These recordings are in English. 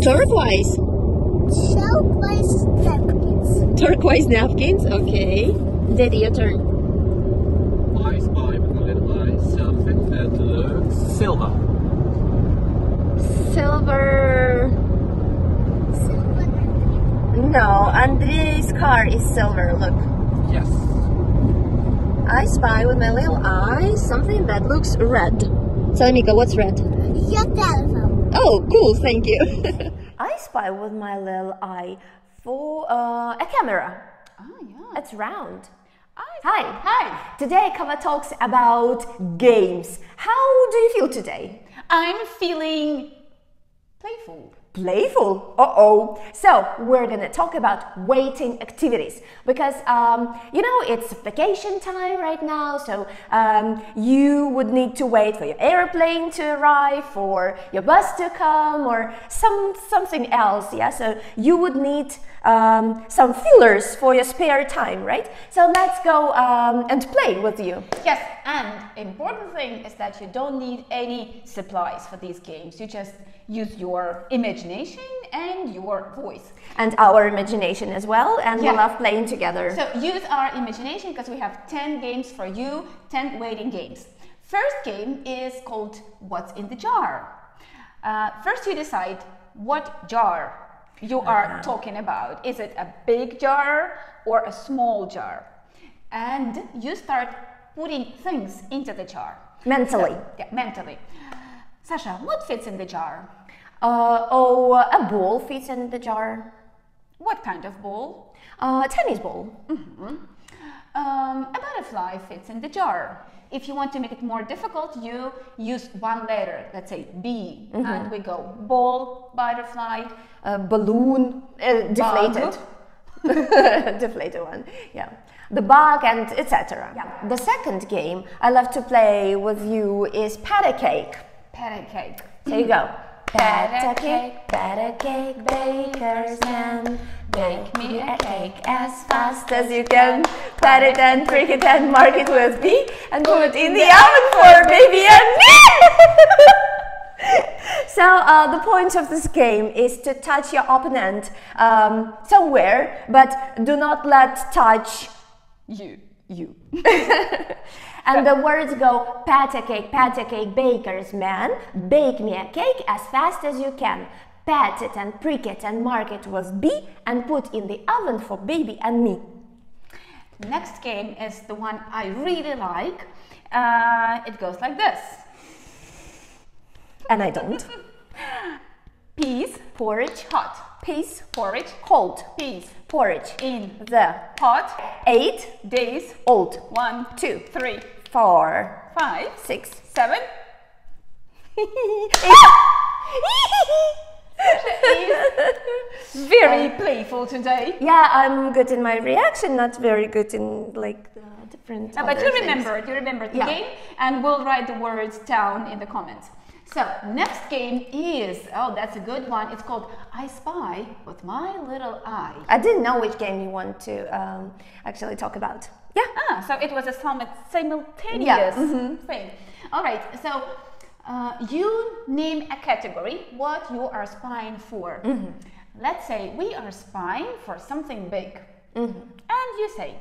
Turquoise. Turquoise napkins. Turquoise napkins? Okay. Daddy, your turn. I spy something that looks silver. Silver. Silver. No, Andre's car is silver, look. Yes. I spy with my little eye something that looks red. Salamika, what's red? Your telephone. Oh, cool, thank you. I spy with my little eye for a camera. Oh, yeah. It's round. Hi. Today Kawa talks about games. How do you feel today? I'm feeling playful. Playful? Uh-oh. So we're gonna talk about waiting activities because you know, it's vacation time right now, so you would need to wait for your airplane to arrive, for your bus to come, or something else. Yeah, so you would need some fillers for your spare time, right? So let's go and play with you. Yes, and important thing is that you don't need any supplies for these games. You just use your imagination and your voice. And our imagination as well, and yeah, we love playing together. So use our imagination because we have 10 games for you, 10 waiting games. First game is called What's in the Jar. First you decide what jar you are talking about. Is it a big jar or a small jar? And you start putting things into the jar. Mentally. So, yeah, mentally. Sasha, what fits in the jar? A ball fits in the jar. What kind of ball? A tennis ball. Mm-hmm. A butterfly fits in the jar. If you want to make it more difficult, you use one letter, let's say B, mm-hmm, and we go ball, butterfly, balloon, deflated. Deflated one, yeah. The bug and etc. Yeah. The second game I love to play with you is Pat-a-cake. Pat-a-cake. There you go. Pat-a-cake, Pat-a-cake, baker's man. Bake me a cake as fast as you can. Pat it and prick it and mark it with B and put it in the oven for baby and me. So the point of this game is to touch your opponent somewhere, but do not let touch you. And the words go pat-a-cake, baker's man, bake me a cake as fast as you can. Pat it and prick it and mark it with B and put in the oven for baby and me. Next game is the one I really like. It goes like this. And I don't. Pease porridge hot. Pease porridge cold. Pease porridge in the pot. 8 days old. 1, 2, 3, 4, 5, 6, 7. Very playful today. Yeah, I'm good in my reaction, not very good in like the different. But you remember the game, and we'll write the words down in the comments. So next game is, oh, that's a good one. It's called I Spy with My Little Eye. I didn't know which game you want to actually talk about. Yeah. Ah, so it was a simultaneous thing. All right. So. You name a category, what you are spying for. Mm-hmm. Let's say we are spying for something big. Mm-hmm. And you say,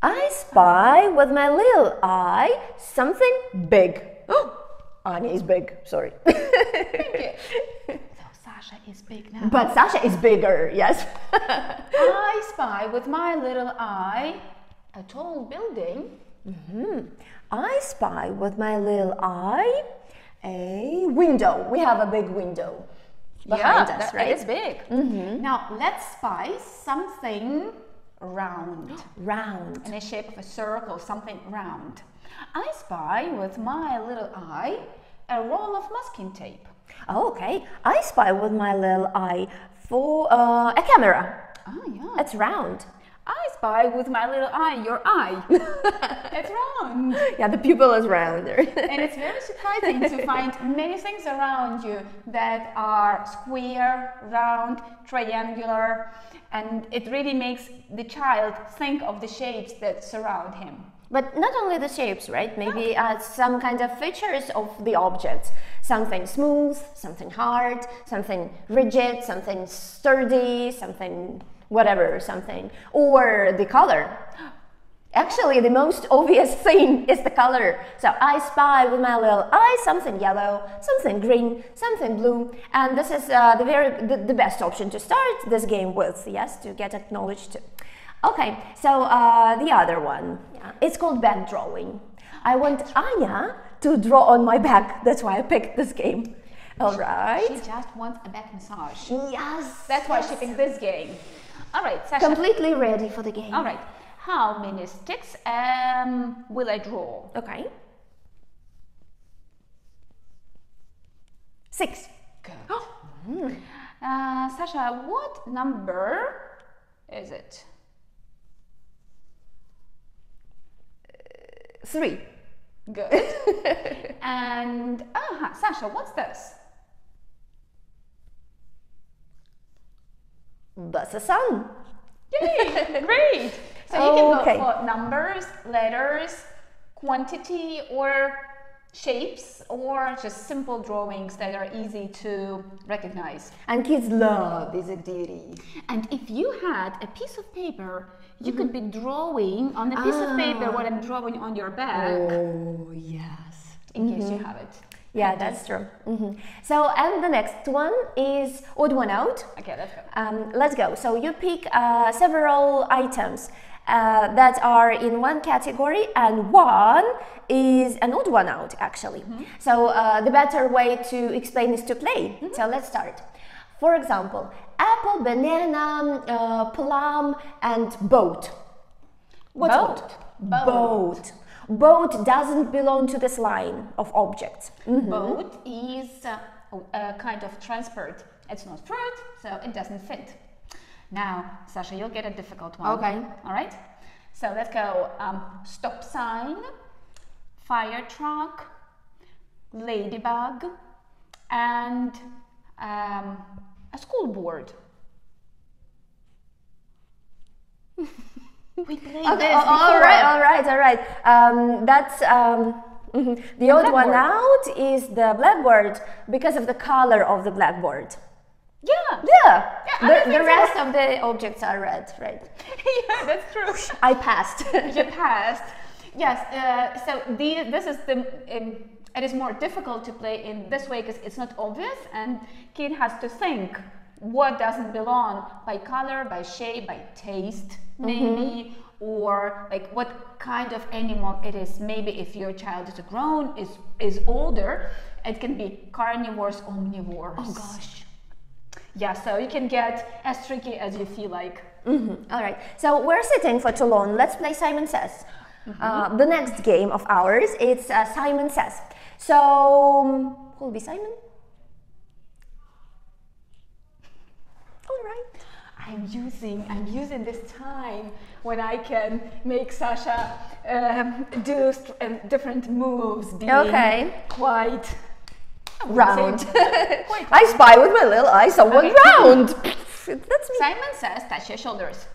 I spy with my little eye something big. Oh, Anja is big, sorry. Thank you. So Sasha is big now. But Sasha is bigger, yes. I spy with my little eye a tall building. Mm-hmm. I spy with my little eye a window. We have a big window behind us, right? It's big. Mm-hmm. Now let's spy something round. Round. In the shape of a circle, something round. I spy with my little eye a roll of masking tape. Oh, okay. I spy with my little eye for a camera. Oh, yeah. It's round. I spy with my little eye, your eye. It's round. Yeah, the pupil is rounder. And it's very surprising to find many things around you that are square, round, triangular, and it really makes the child think of the shapes that surround him. But not only the shapes, right? Maybe some kind of features of the objects. Something smooth, something hard, something rigid, something sturdy, something whatever, something. Or the color. Actually, the most obvious thing is the color. So I spy with my little eye something yellow, something green, something blue. And this is the best option to start this game with, yes, to get acknowledged. Okay, so the other one, it's called back drawing. I want Anja to draw on my back, that's why I picked this game. All right. She just wants a back massage. Yes. That's why she picked this game. All right, Sasha. Completely ready for the game. All right, how many sticks will I draw? Okay. 6. Good. Sasha, what number is it? 3. Good. And Sasha, what's this? That's a sun. Yay! Great. So you can go for numbers, letters, quantity, or shapes, or just simple drawings that are easy to recognize. And kids love this activity. And if you had a piece of paper, you could be drawing on the piece of paper what I'm drawing on your back. Oh, yes. In case you have it. Yeah, that's true. So, and the next one is odd one out. Okay, let's go. Let's go. So you pick several items that are in one category, and one is an odd one out, actually. So the better way to explain is to play. So let's start. For example, apple, banana, plum, and boat. What's boat? Boat. Boat. Boat doesn't belong to this line of objects. Boat is a kind of transport. It's not fruit, so it doesn't fit. Now, Sasha, you'll get a difficult one. Okay. All right? So let's go. Stop sign, fire truck, ladybug, and a school board. We played this before. All right. That's the odd one out is the blackboard because of the color of the blackboard. Yeah. The rest of the objects are red, right? Yeah, that's true. I passed. You passed. Yes. So this is the. It is more difficult to play in this way because it's not obvious, and kid has to think what doesn't belong by color, by shape, by taste, maybe, or like what kind of animal it is. Maybe if your child is a grown, is older, it can be carnivores, omnivores. Oh gosh. Yeah, so you can get as tricky as you feel like. All right, so we're sitting for too long. Let's play Simon Says. The next game of ours, it's Simon Says. So, who will be Simon? All right. I'm using this time when I can make Sasha do different moves, being quite round. I spy with my little eye someone round. That's me. Simon says, touch your shoulders.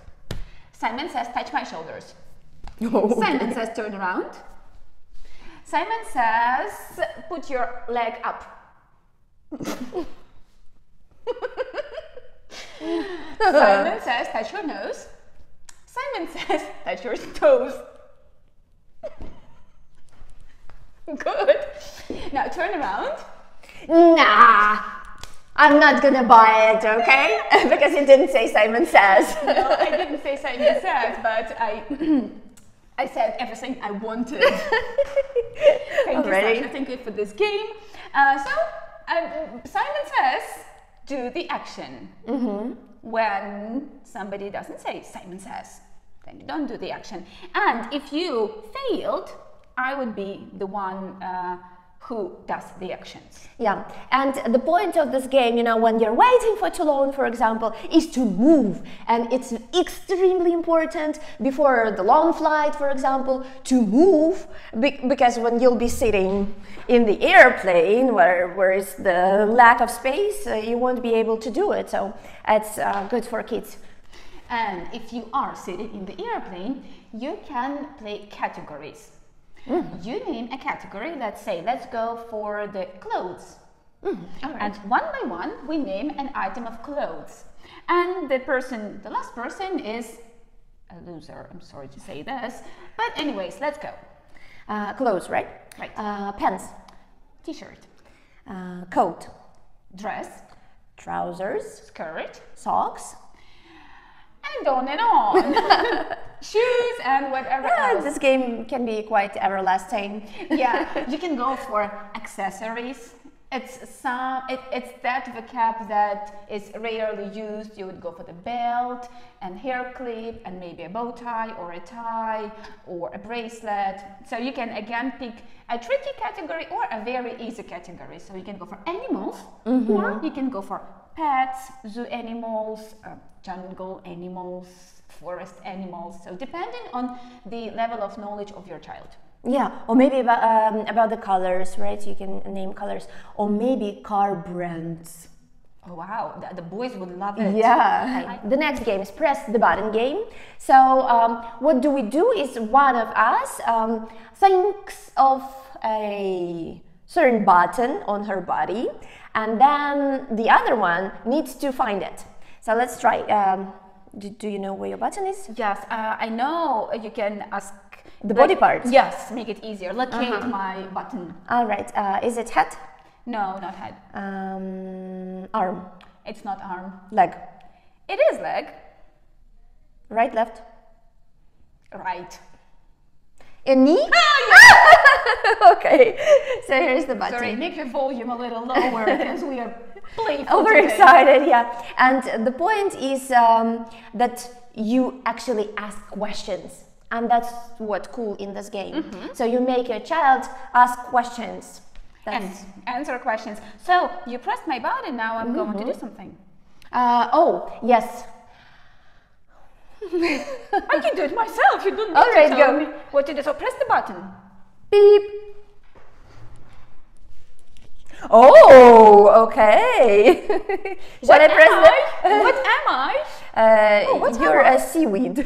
Simon says, touch my shoulders. Oh, Simon says, turn around. Simon says, put your leg up. Simon says, touch your nose. Simon says, touch your toes. Good. Now turn around. Nah, I'm not gonna buy it, okay? Because you didn't say Simon Says. No, I didn't say Simon Says, but I said everything I wanted. Thank you, Sasha. Thank you for this game. Simon Says, do the action. When somebody doesn't say Simon Says, then you don't do the action. And if you failed, I would be the one who does the actions. Yeah, and the point of this game, you know, when you're waiting for too long, for example, is to move. And it's extremely important before the long flight, for example, to move, because when you'll be sitting in the airplane where is the lack of space, you won't be able to do it. So it's good for kids. And if you are sitting in the airplane, you can play categories. Mm. You name a category, let's say, let's go for the clothes. Mm. All right. And one by one, we name an item of clothes. And the person, the last person is a loser, I'm sorry to say this. But anyways, let's go. Clothes, right? Right. Pants. T-shirt. Coat. Dress. Trousers. Skirt. Socks. And on and on. Shoes and whatever else. This game can be quite everlasting. Yeah, you can go for accessories. It's that vocab that is rarely used. You would go for the belt and hair clip and maybe a bow tie or a bracelet. So you can again pick a tricky category or a very easy category. So you can go for animals, mm-hmm. or you can go for pets, zoo animals, jungle animals, forest animals. So depending on the level of knowledge of your child. Yeah, or maybe about the colors, right? You can name colors, or maybe car brands. Oh, wow, the boys would love it. Yeah. The next game is press the button game. So what do we do is one of us thinks of a certain button on her body, and then the other one needs to find it. So let's try. Do you know where your button is? Yes, I know. You can ask the body part. Yes, make it easier. Locate my button. All right. Is it head? No, not head. Arm. It's not arm. Leg. It is leg. Right, left. Right. A knee? Ah, yeah. Okay. So here's the button. Sorry, make your volume a little lower because we are playful overexcited today. Yeah. And the point is that you actually ask questions. And that's what's cool in this game. Mm-hmm. So you make your child ask questions. And answer questions. So you pressed my button, now I'm going to do something. Oh, yes. I can do it myself, you don't need to tell me what to do. So press the button. Beep. Oh, okay. What I press the... What am I? You're a seaweed.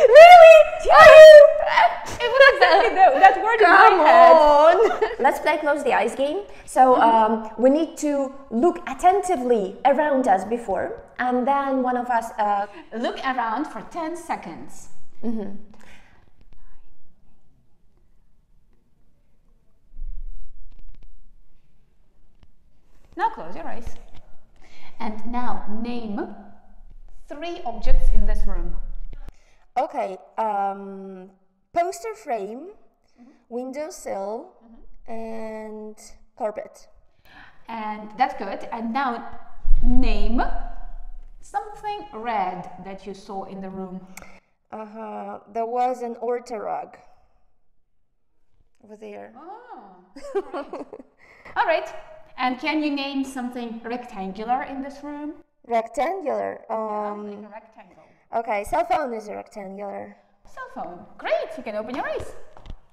Really? Yes. It was exactly that word in my head. Let's play close the eyes game. So we need to look attentively around us before, and then one of us look around for 10 seconds. Mm-hmm. Now close your eyes. And now name 3 objects in this room. Okay, poster frame, windowsill, and carpet. And that's good. And now name something red that you saw in the room. There was an orta rug over there. Oh, all right. All right. And can you name something rectangular in this room? Rectangular? Like a rectangle. Okay, cell phone is a rectangular. Cell phone. Great, you can open your eyes.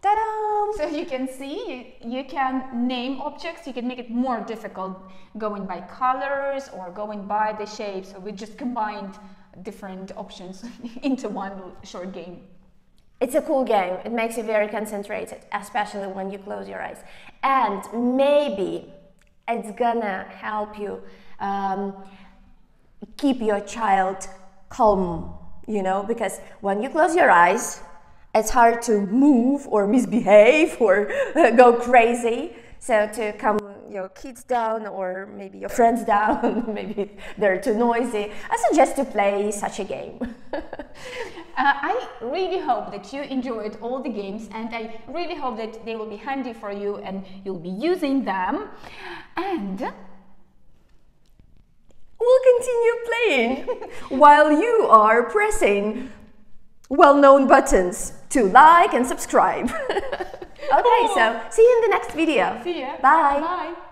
Ta-da! So you can see, you can name objects, you can make it more difficult going by colors or going by the shape. So we just combined different options into one short game. It's a cool game. It makes you very concentrated, especially when you close your eyes. And maybe it's gonna help you keep your child calm, you know, because when you close your eyes, it's hard to move or misbehave or go crazy. So to calm your kids down or maybe your friends down, maybe they're too noisy, I suggest to play such a game. I really hope that you enjoyed all the games, and I really hope that they will be handy for you and you'll be using them. And we'll continue playing while you are pressing well-known buttons to like and subscribe. Okay, so see you in the next video. See ya. Bye. Bye.